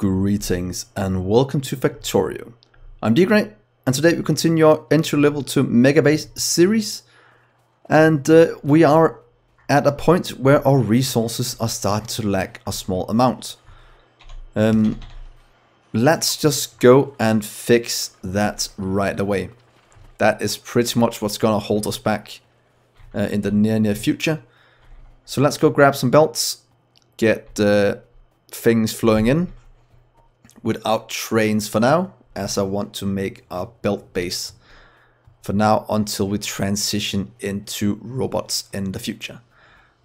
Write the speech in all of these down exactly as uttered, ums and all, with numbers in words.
Greetings and welcome to Factorio. I'm D Gray and today we continue our entry level to Megabase series, and uh, we are at a point where our resources are starting to lack a small amount. Um, let's just go and fix that right away. That is pretty much what's gonna hold us back uh, in the near near future. So let's go grab some belts, get uh, things flowing in without trains for now, as I want to make our belt base for now until we transition into robots in the future.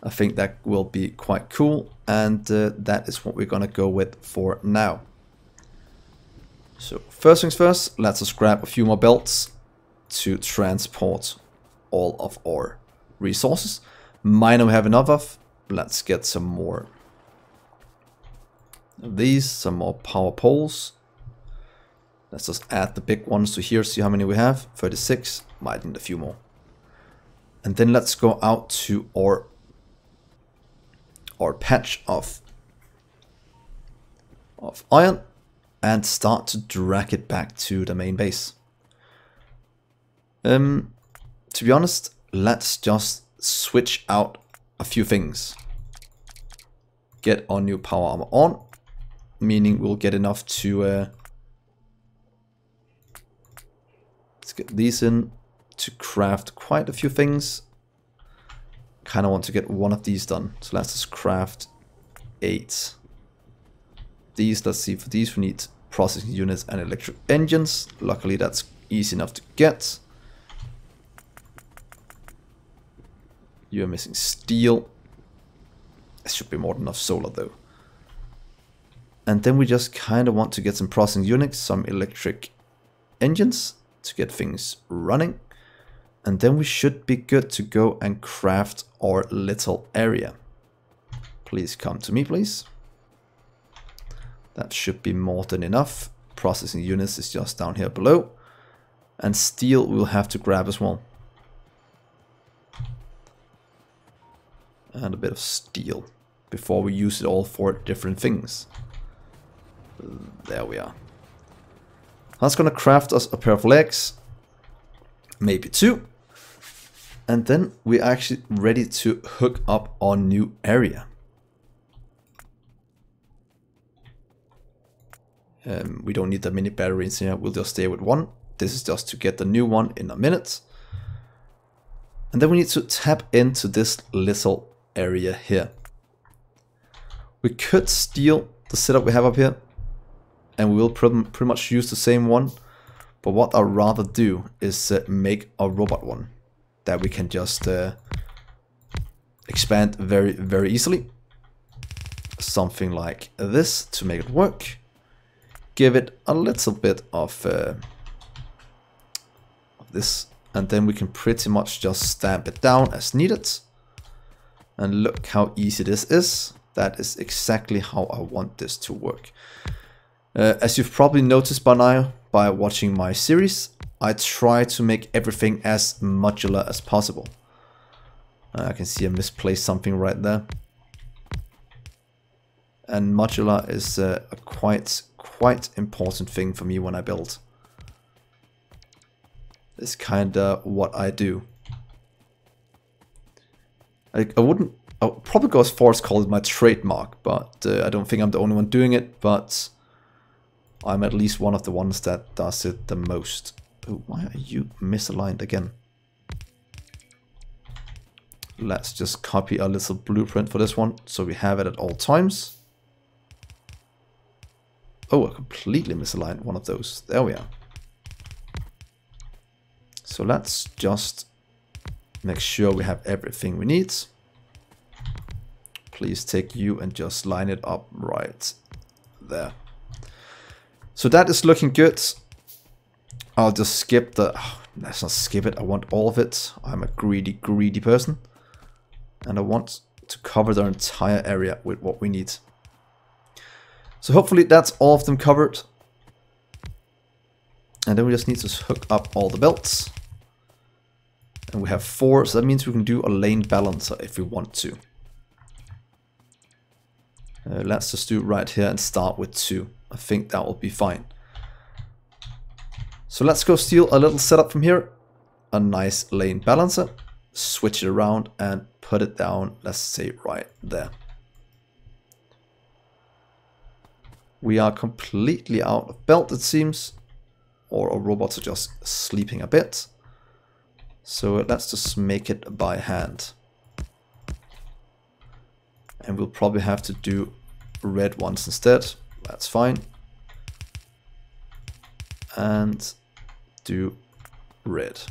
I think that will be quite cool, and uh, that is what we're gonna go with for now. So first things first, let's just grab a few more belts to transport all of our resources. Mine we have enough of. Let's get some more of these, some more power poles. Let's just add the big ones to here, see how many we have. thirty-six, might need a few more. And then let's go out to our, our patch of, of iron and start to drag it back to the main base. Um, to be honest, let's just switch out a few things. Get our new power armor on, meaning we'll get enough to... Uh, Let's get these in to craft quite a few things. Kind of want to get one of these done. So let's just craft eight. These, let's see, for these we need processing units and electric engines. Luckily that's easy enough to get. You're missing steel. There should be more than enough solar though. And then we just kind of want to get some processing units, some electric engines, to get things running, and then we should be good to go and craft our little area. Please come to me, please. That should be more than enough. Processing units is just down here below, and steel we'll have to grab as well, and a bit of steel before we use it all for different things. There we are. That's gonna craft us a pair of legs, maybe two, and then we're actually ready to hook up our new area. Um, we don't need that many batteries here, we'll just stay with one. This is just to get the new one in a minute. And then we need to tap into this little area here. We could steal the setup we have up here, and we will pretty much use the same one, but what I'd rather do is uh, make a robot one that we can just uh, expand very, very easily. Something like this to make it work. Give it a little bit of, uh, of this, and then we can pretty much just stamp it down as needed. And look how easy this is. That is exactly how I want this to work. Uh, as you've probably noticed by now, by watching my series, I try to make everything as modular as possible. Uh, I can see I misplaced something right there. And modular is uh, a quite, quite important thing for me when I build. It's kinda what I do. I, I wouldn't, I'll probably go as far as call it my trademark, but uh, I don't think I'm the only one doing it, but I'm at least one of the ones that does it the most. But why are you misaligned again? Let's just copy a little blueprint for this one, so we have it at all times. Oh, I completely misaligned one of those. There we are. So let's just make sure we have everything we need. Please take you and just line it up right there. So that is looking good. I'll just skip the... Oh, let's not skip it. I want all of it. I'm a greedy, greedy person. And I want to cover the entire area with what we need. So hopefully that's all of them covered. And then we just need to hook up all the belts. And we have four, so that means we can do a lane balancer if we want to. Uh, let's just do it right here and start with two. I think that will be fine. So let's go steal a little setup from here. A nice lane balancer. Switch it around and put it down, let's say right there. We are completely out of belt, it seems. Or our robots are just sleeping a bit. So let's just make it by hand. And we'll probably have to do red ones instead. That's fine. And do red.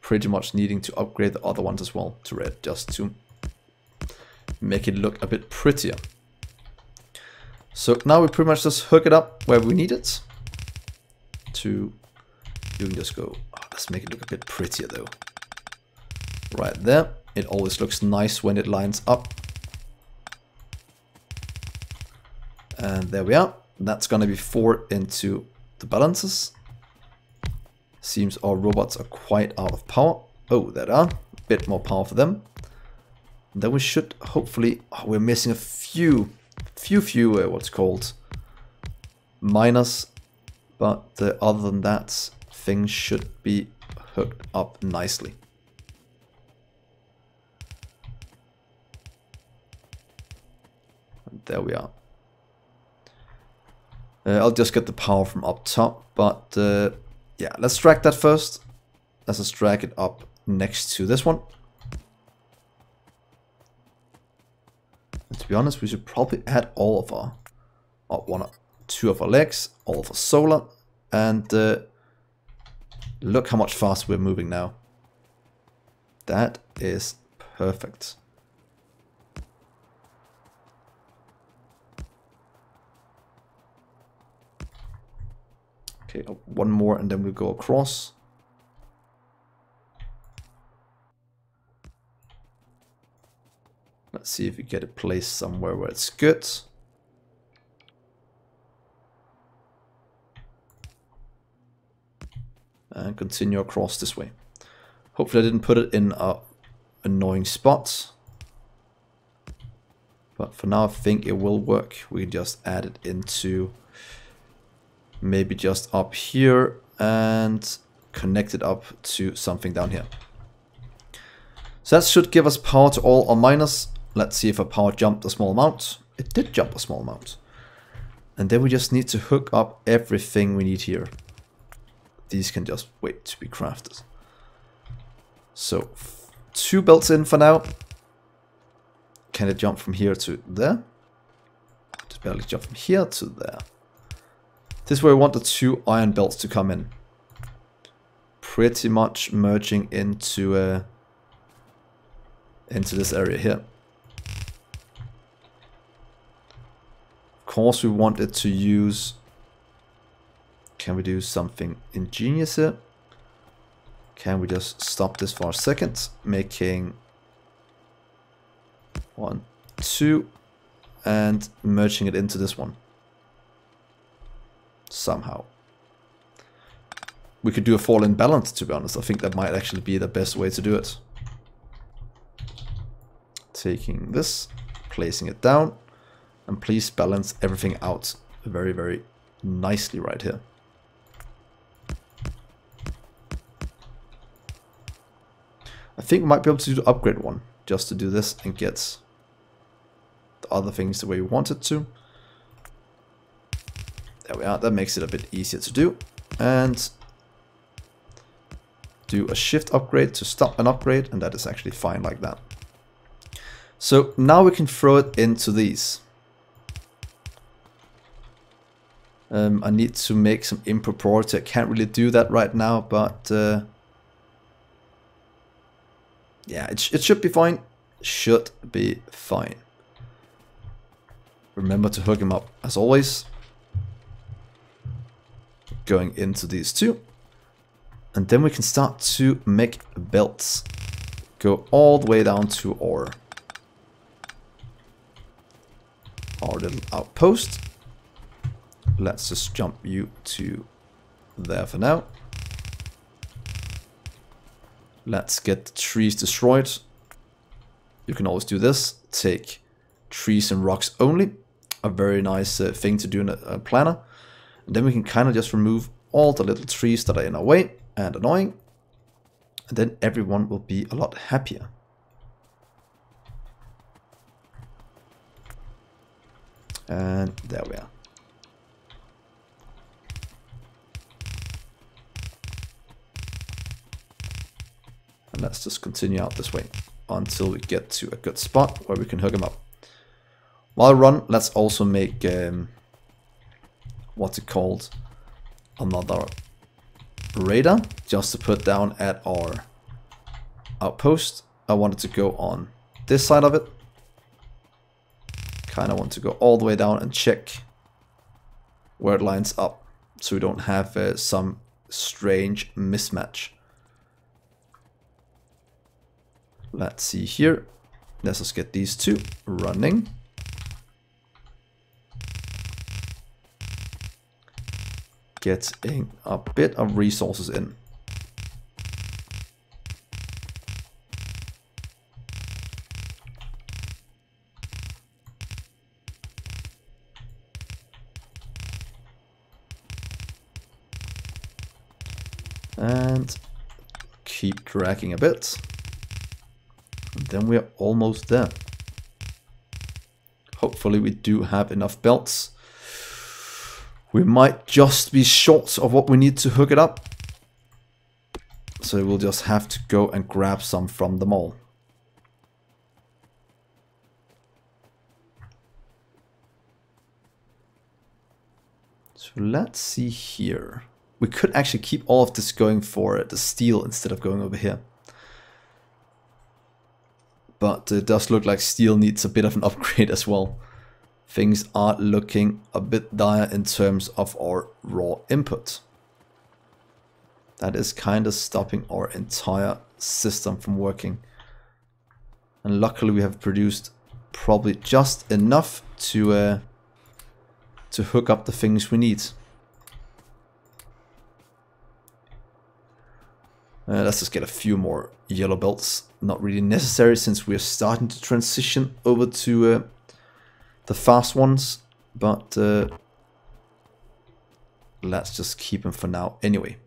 Pretty much needing to upgrade the other ones as well to red, just to make it look a bit prettier. So now we pretty much just hook it up where we need it. To, you can just go, oh, let's make it look a bit prettier though. Right there. It always looks nice when it lines up. And there we are. That's going to be four into the balances. Seems our robots are quite out of power. Oh, there they are. A bit more power for them. And then we should hopefully... Oh, we're missing a few, few, few, uh, what's called, miners. But uh, other than that, things should be hooked up nicely. And there we are. Uh, I'll just get the power from up top, but uh, yeah, let's drag that first. Let's just drag it up next to this one. And to be honest, we should probably add all of our, or one, or two of our legs, all of our solar, and uh, look how much faster we're moving now. That is perfect. Okay, one more and then we go across. Let's see if we get it placed somewhere where it's good. And continue across this way. Hopefully I didn't put it in an annoying spot. But for now I think it will work. We can just add it into... maybe just up here and connect it up to something down here. So that should give us power to all our miners. Let's see if our power jumped a small amount. It did jump a small amount. And then we just need to hook up everything we need here. These can just wait to be crafted. So two belts in for now. Can it jump from here to there? Just barely jump from here to there. This is where we want the two iron belts to come in. Pretty much merging into uh, into this area here. Of course we want it to use... Can we do something ingenious here? Can we just stop this for a second? Making one, two, and merging it into this one. Somehow. We could do a fall in balance, to be honest. I think that might actually be the best way to do it. Taking this, placing it down, and please balance everything out very, very nicely right here. I think we might be able to do the upgrade one, just to do this and get the other things the way we want it to. There we are, that makes it a bit easier to do. And do a shift upgrade to stop an upgrade, and that is actually fine like that. So now we can throw it into these. Um, I need to make some input priority. I can't really do that right now, but uh, yeah, it, it should be fine. Should be fine. Remember to hook him up as always. Going into these two, and then we can start to make belts. Go all the way down to our, our little outpost. Let's just jump you to there for now. Let's get the trees destroyed. You can always do this. Take trees and rocks only. A very nice uh, thing to do in a, a planner. And then we can kind of just remove all the little trees that are in our way and annoying. And then everyone will be a lot happier. And there we are. And let's just continue out this way until we get to a good spot where we can hook them up. While I run, let's also make, um, what's it called, another radar, just to put down at our outpost. I wanted to go on this side of it. Kind of want to go all the way down and check where it lines up, so we don't have uh, some strange mismatch. Let's see here. Let's just get these two running. Getting a bit of resources in. And keep dragging a bit. And then we're almost there. Hopefully we do have enough belts. We might just be short of what we need to hook it up. So we'll just have to go and grab some from the mall. So let's see here. We could actually keep all of this going for the steel instead of going over here. But it does look like steel needs a bit of an upgrade as well. Things are looking a bit dire in terms of our raw input. That is kind of stopping our entire system from working. And luckily we have produced probably just enough to, uh, to hook up the things we need. Uh, let's just get a few more yellow belts. Not really necessary since we are starting to transition over to... Uh, the fast ones, but uh, let's just keep them for now anyway.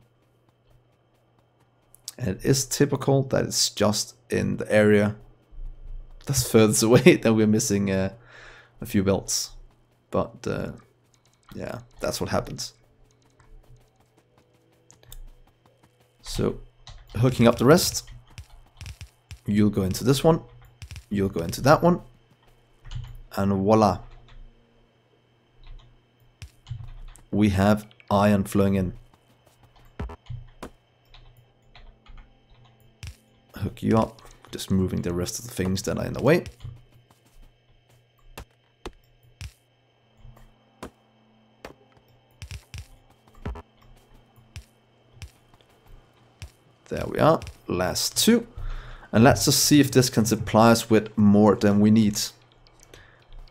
And it is typical that it's just in the area that's furthest away that we're missing uh, a few belts, but uh, yeah, that's what happens. So hooking up the rest, you'll go into this one, you'll go into that one, and voila, we have iron flowing in. Hook you up, just moving the rest of the things that are in the way. There we are, last two. And let's just see if this can supply us with more than we need.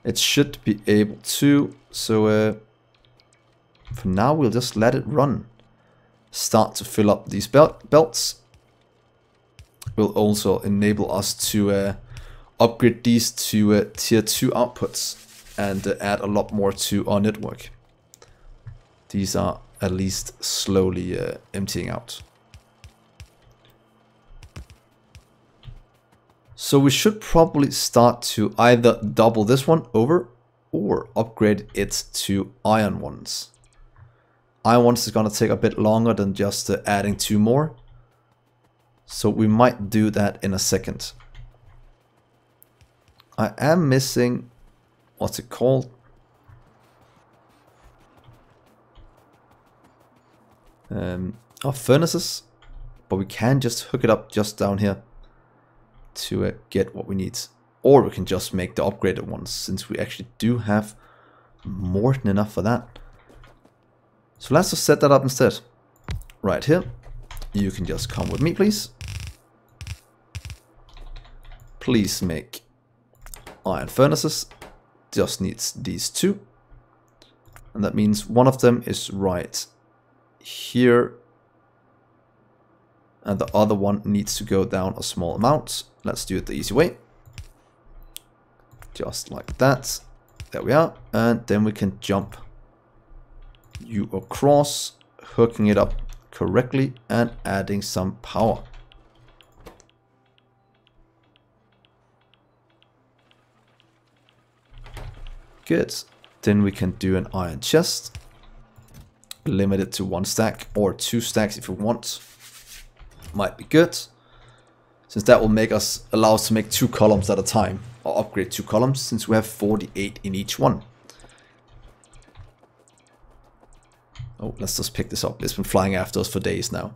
It should be able to, so uh, for now we'll just let it run. Start to fill up these belt belts. Will also enable us to uh, upgrade these to uh, tier two outputs and uh, add a lot more to our network. These are at least slowly uh, emptying out. So we should probably start to either double this one over or upgrade it to iron ones. Iron ones is going to take a bit longer than just uh, adding two more. So we might do that in a second. I am missing, what's it called? Um, our furnaces, but we can just hook it up just down here to uh, get what we need, or we can just make the upgraded ones since we actually do have more than enough for that. So let's just set that up instead. Right here, you can just come with me, please. Please make iron furnaces. Just needs these two, and that means one of them is right here and the other one needs to go down a small amount. Let's do it the easy way. just like that. There we are. And then we can jump you across, hooking it up correctly and adding some power. Good. Then we can do an iron chest. Limit it to one stack or two stacks if you want. Might be good, since that will make us allow us to make two columns at a time, or upgrade two columns, since we have forty-eight in each one. Oh, let's just pick this up. It's been flying after us for days now.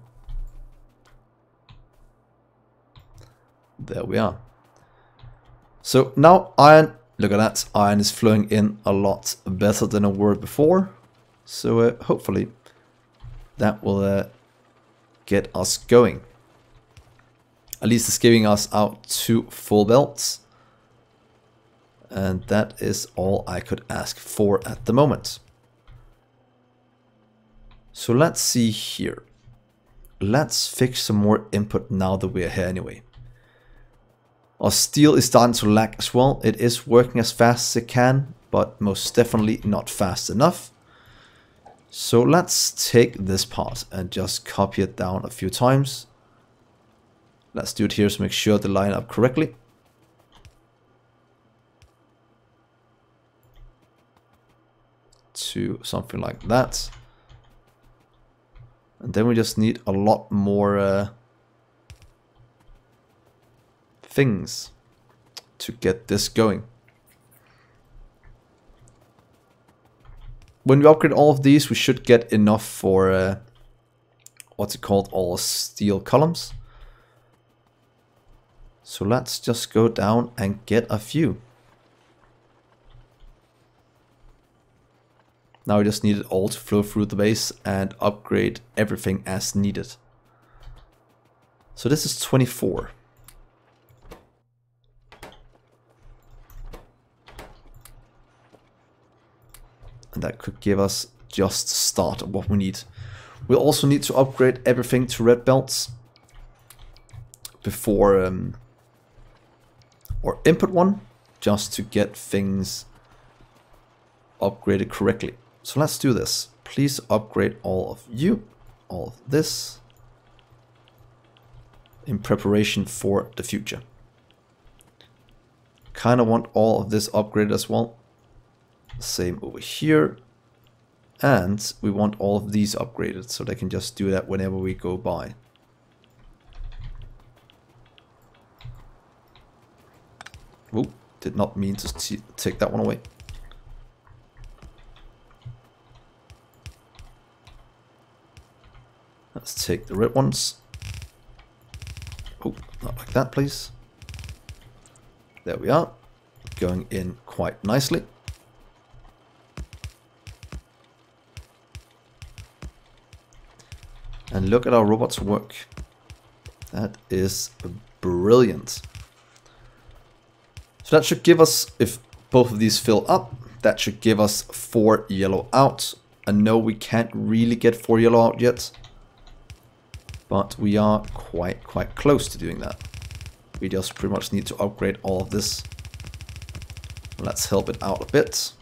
There we are. So now iron, look at that, iron is flowing in a lot better than it were before. So uh, hopefully that will uh, get us going. At least it's giving us out two full belts. And that is all I could ask for at the moment. So let's see here. Let's fix some more input now that we're here anyway. Our steel is starting to lag as well. It is working as fast as it can, but most definitely not fast enough. So let's take this part and just copy it down a few times. Let's do it here to make sure they line up correctly. To something like that. And then we just need a lot more uh, things to get this going. When we upgrade all of these, we should get enough for uh, what's it called, all steel columns. So let's just go down and get a few. Now we just need it all to flow through the base and upgrade everything as needed. So this is twenty-four. And that could give us just the start of what we need. We'll also need to upgrade everything to red belts before um, or input one, just to get things upgraded correctly. So let's do this. Please upgrade all of you, all of this, in preparation for the future. Kind of want all of this upgraded as well. Same over here. And we want all of these upgraded, so they can just do that whenever we go by. Whoop, did not mean to take that one away. Let's take the red ones. Oh, not like that, please. There we are. Going in quite nicely. And look at our robots work. That is brilliant. So that should give us, if both of these fill up, that should give us four yellow out. And no, we can't really get four yellow out yet. But we are quite, quite close to doing that. We just pretty much need to upgrade all of this. Let's help it out a bit.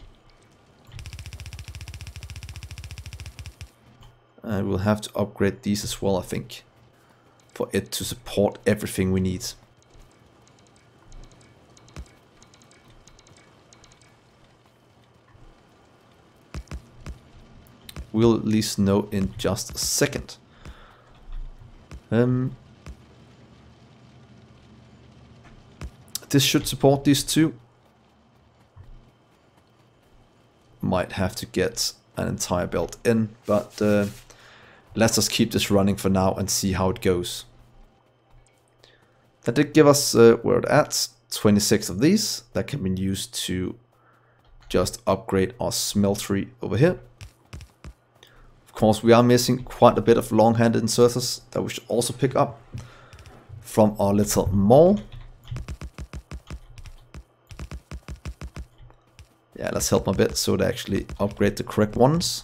And we'll have to upgrade these as well, I think, for it to support everything we need. We'll at least know in just a second. Um, this should support these two. Might have to get an entire belt in, but uh, let's just keep this running for now and see how it goes. That did give us, uh, where it at, twenty-six of these that can be used to just upgrade our smeltery over here. Of course, we are missing quite a bit of long-handed inserters that we should also pick up from our little mall. Yeah, let's help them a bit so they actually upgrade the correct ones.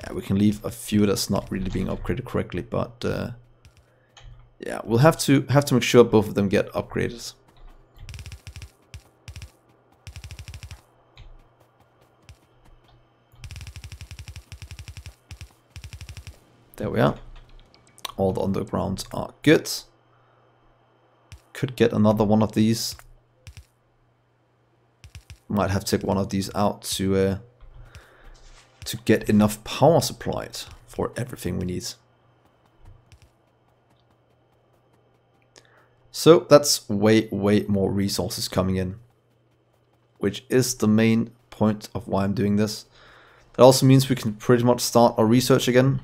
Yeah, we can leave a few that's not really being upgraded correctly, but uh, yeah, we'll have to have to make sure both of them get upgraded. There we are. All the undergrounds are good. Could get another one of these. Might have to take one of these out to uh, to get enough power supplied for everything we need. So that's way, way more resources coming in, which is the main point of why I'm doing this. That also means we can pretty much start our research again.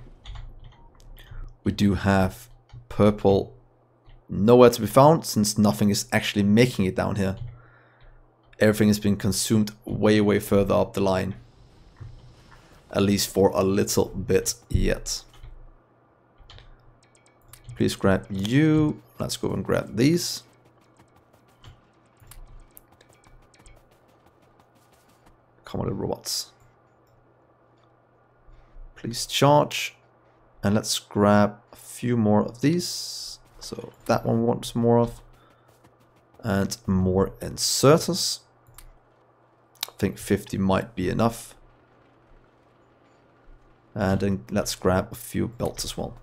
We do have purple nowhere to be found, since nothing is actually making it down here. Everything is being consumed way, way further up the line. At least for a little bit yet. Please grab you. Let's go and grab these. Come on, little robots. Please charge. And let's grab a few more of these. So that one wants more of. And more inserters. I think fifty might be enough. And then let's grab a few belts as well.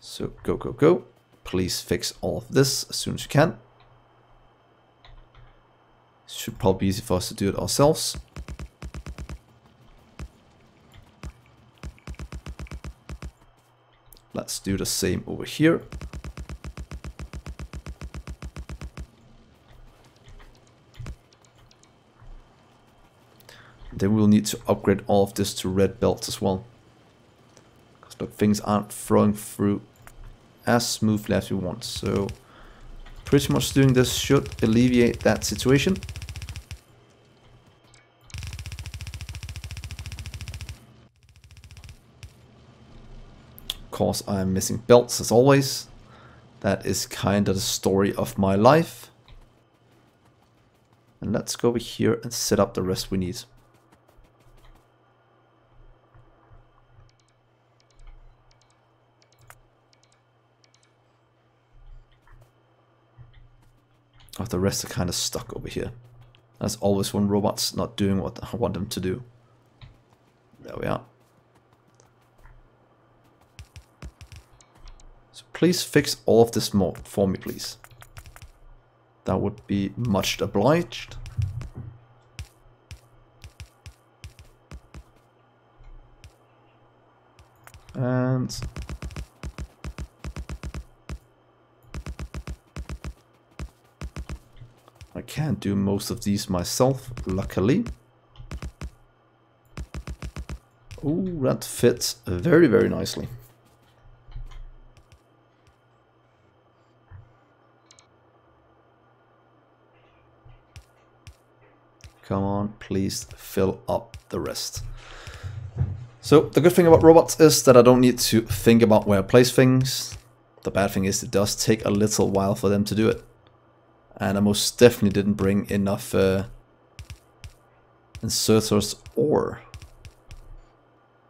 So go, go, go. Please fix all of this as soon as you can. Should probably be easy for us to do it ourselves. Let's do the same over here. Then we'll need to upgrade all of this to red belts as well. Because look, things aren't flowing through as smoothly as we want. So pretty much doing this should alleviate that situation. Of course, I'm missing belts as always. That is kind of the story of my life. And let's go over here and set up the rest we need. Oh, the rest are kind of stuck over here. That's always when robots not doing what I want them to do. There we are. Please fix all of this more for me, please. That would be much obliged. And I can do most of these myself, luckily. Ooh, that fits very, very nicely. Come on, please fill up the rest. So the good thing about robots is that I don't need to think about where I place things. The bad thing is it does take a little while for them to do it. And I most definitely didn't bring enough uh, inserters or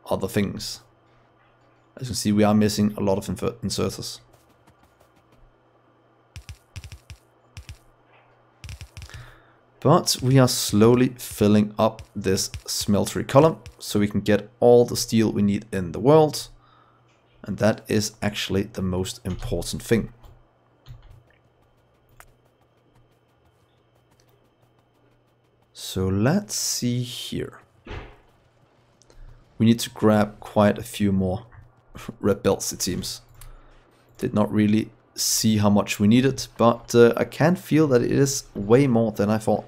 other things. As you can see, we are missing a lot of inserters. But we are slowly filling up this smeltery column so we can get all the steel we need in the world. And that is actually the most important thing. So let's see here. We need to grab quite a few more red belts, it seems. Did not really see how much we needed, but uh, I can feel that it is way more than I thought.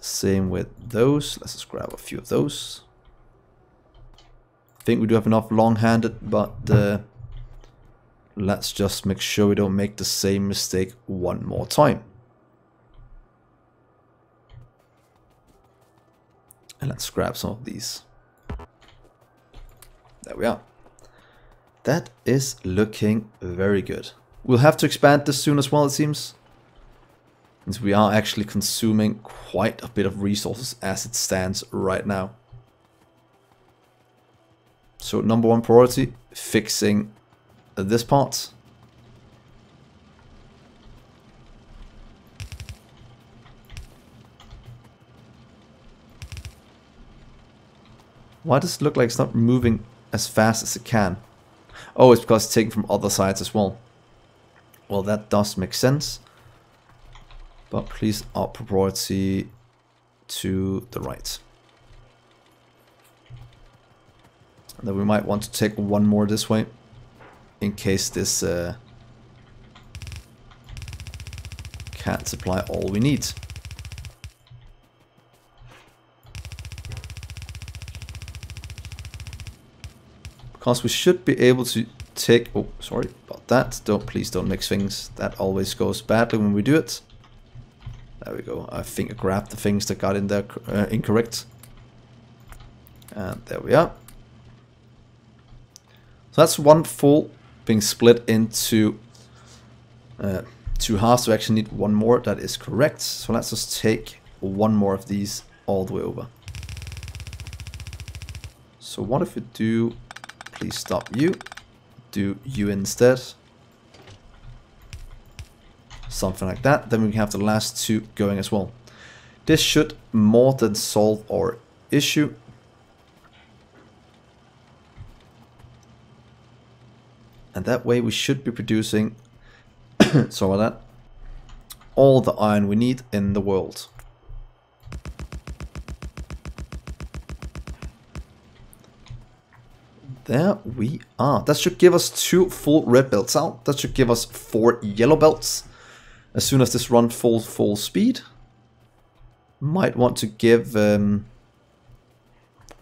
Same with those. Let's just grab a few of those. I think we do have enough long-handed, but uh, let's just make sure we don't make the same mistake one more time. And let's grab some of these. There we are. That is looking very good. We'll have to expand this soon as well, it seems. Since we are actually consuming quite a bit of resources as it stands right now. So number one priority, fixing this part. Why does it look like it's not moving as fast as it can? Oh, it's because it's taken from other sides as well. Well, that does make sense. But please up priority to the right. And then we might want to take one more this way, in case this uh, can't supply all we need. Because we should be able to take... Oh, sorry about that. Don't Please don't mix things. That always goes badly when we do it. There we go. I think I grabbed the things that got in there uh, incorrect. And there we are. So that's one full being split into uh, two halves. We actually need one more. That is correct. So let's just take one more of these all the way over. So what if we do... Please stop you. Do you instead. Something like that. Then we can have the last two going as well. This should more than solve our issue. And that way we should be producing sorry about that, all the iron we need in the world. There we are. That should give us two full red belts out. That should give us four yellow belts. As soon as this run falls full speed, might want to give um,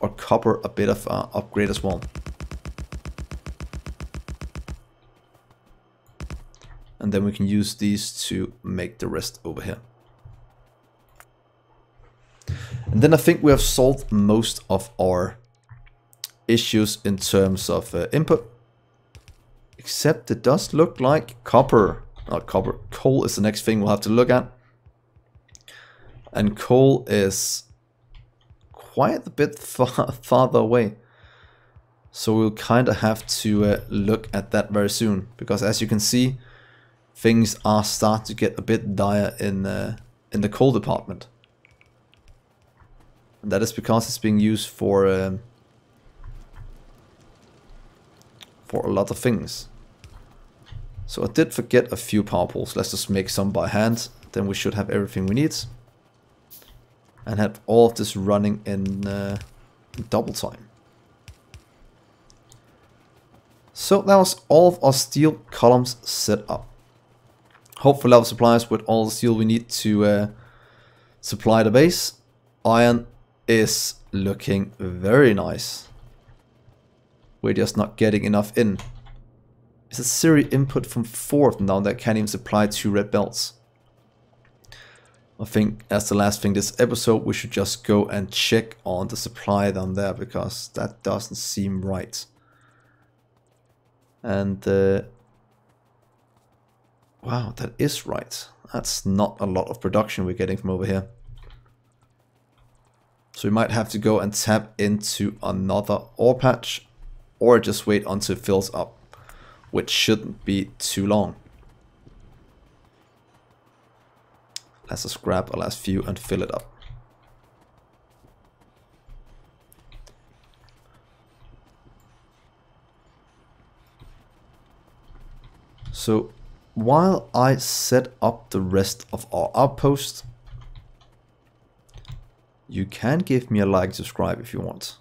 our copper a bit of an upgrade as well. And then we can use these to make the rest over here. And then I think we have solved most of our issues in terms of uh, input, except it does look like copper, not copper, coal is the next thing we'll have to look at, and coal is quite a bit far, farther away, so we'll kind of have to uh, look at that very soon, because as you can see, things are starting to get a bit dire in, uh, in the coal department, and that is because it's being used for um, for a lot of things. So I did forget a few power poles. Let's just make some by hand. Then we should have everything we need. And have all of this running in, uh, in double time. So that was all of our steel columns set up. Hopefully I'll supply us with all the steel we need to uh, supply the base. Iron is looking very nice. We're just not getting enough in. It's a Siri input from fourth now that can't even supply two red belts. I think as the last thing this episode, we should just go and check on the supply down there, because that doesn't seem right. And uh, wow, that is right. That's not a lot of production we're getting from over here. So we might have to go and tap into another ore patch, or just wait until it fills up, which shouldn't be too long. Let's just grab our last few and fill it up. So while I set up the rest of our outpost, you can give me a like, subscribe if you want.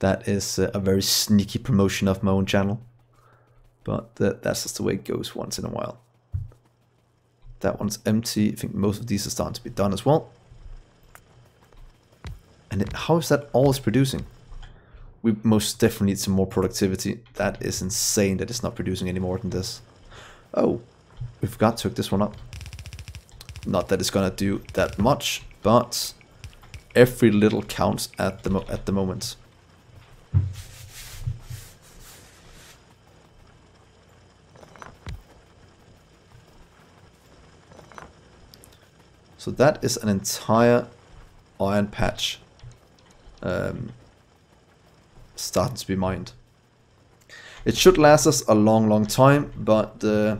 That is a very sneaky promotion of my own channel, but that's just the way it goes once in a while. That one's empty. I think most of these are starting to be done as well. And it, how is that always producing? We most definitely need some more productivity. That is insane that it's not producing any more than this. Oh, we've got to hook this one up. Not that it's gonna do that much, but every little counts at the, mo at the moment. So that is an entire iron patch um, starting to be mined. It should last us a long, long time, but uh,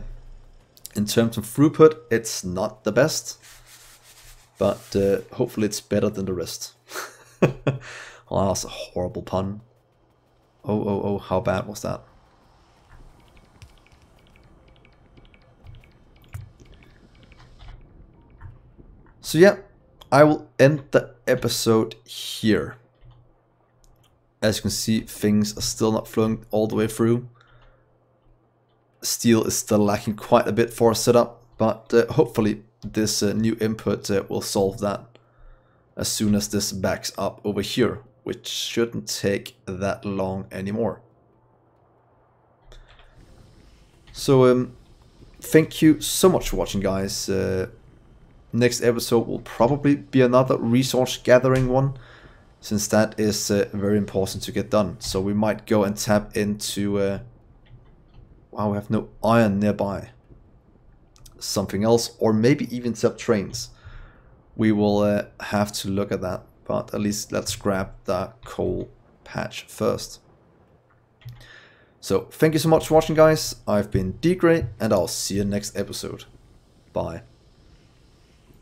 in terms of throughput, it's not the best. But uh, hopefully it's better than the rest. Well, that's a horrible pun. Oh, oh, oh, how bad was that? So yeah, I will end the episode here. As you can see, things are still not flowing all the way through. Steel is still lacking quite a bit for a setup, but uh, hopefully this uh, new input uh, will solve that as soon as this backs up over here, which shouldn't take that long anymore. So um, thank you so much for watching, guys. Uh, next episode will probably be another resource gathering one, since that is uh, very important to get done. So we might go and tap into... Uh, wow, we have no iron nearby. Something else, or maybe even tap trains. We will uh, have to look at that, but at least let's grab that coal patch first. So thank you so much for watching, guys. I've been D Gray, and I'll see you next episode. Bye.